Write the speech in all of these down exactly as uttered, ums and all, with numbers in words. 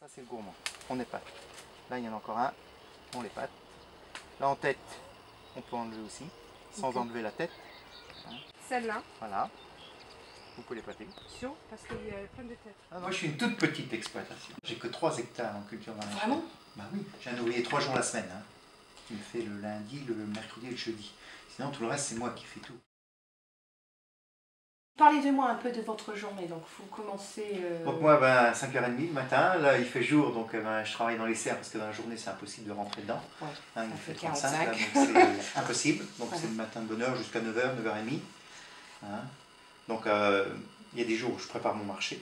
Ça c'est le gourmand, on épate. Là il y en a encore un, on l'épate. Là en tête, on peut enlever aussi, sans okay. enlever la tête. Celle-là. Voilà, vous pouvez l'épater. Sûr, parce qu'il y a plein de têtes. Ah, moi je suis une toute petite exploitation, j'ai que trois hectares en culture dans la nature. Vraiment ? Bah oui, j'ai un ouvrier trois jours la semaine. Hein. Il me fait le lundi, le mercredi et le jeudi. Sinon tout le reste c'est moi qui fais tout. Parlez-moi un peu de votre journée, donc vous commencez... Euh... Donc moi, ben, à cinq heures trente le matin, là il fait jour, donc ben, je travaille dans les serres parce que dans la journée c'est impossible de rentrer dedans. Ouais, hein, il fait trente-cinq, là, donc c'est impossible, donc ouais. c'est le matin de bonne heure jusqu'à neuf heures, neuf heures trente. Hein. Donc il euh, y a des jours où je prépare mon marché.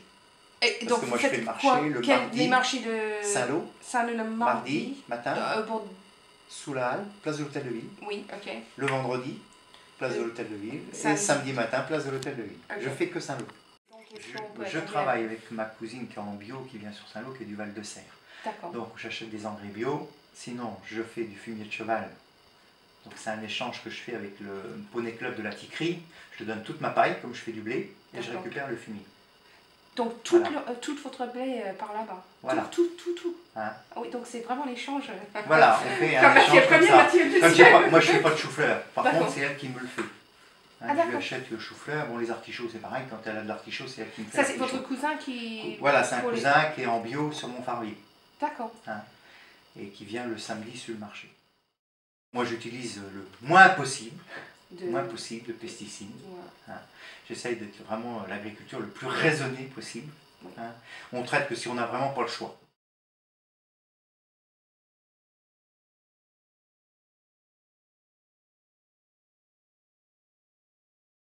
Et parce donc que moi je fais le marché quoi, le quel, mardi, les marchés de Saint-Lô, Saint-Lô, mardi, mardi matin, euh, pour... sous la halle, place de l'Hôtel de Ville, oui, okay. le vendredi. Place de l'Hôtel de Ville, samedi. Et samedi matin, place de l'Hôtel de Ville. Okay. Je fais que Saint-Lô. Je, je travaille avec ma cousine qui est en bio, qui vient sur Saint-Lô, qui est du Val-de-Serre. Donc j'achète des engrais bio, sinon je fais du fumier de cheval. Donc c'est un échange que je fais avec le Poney Club de la Tiquerie. Je donne toute ma paille, comme je fais du blé, et je récupère le fumier. Donc toute, voilà. le, euh, toute votre blé euh, par là-bas. Voilà. Tout, tout, tout, tout. Hein? Oui, donc c'est vraiment l'échange. Voilà, on fait un échange comme ça. Comme pas, moi je ne fais pas de chou-fleur, par contre c'est elle qui me le fait. Hein, ah, je lui achète le chou-fleur, bon les artichauts c'est pareil, quand elle a de l'artichaut c'est elle qui me fait. Ça c'est votre cousin qui... Voilà, c'est un Pour cousin les... qui est en bio sur mon farvier. D'accord. Hein, et qui vient le samedi sur le marché. Moi j'utilise le moins possible. De... moins possible de pesticides. Ouais. Hein. J'essaye d'être vraiment l'agriculture le plus raisonnée possible. Ouais. Hein. On traite que si on n'a vraiment pas le choix.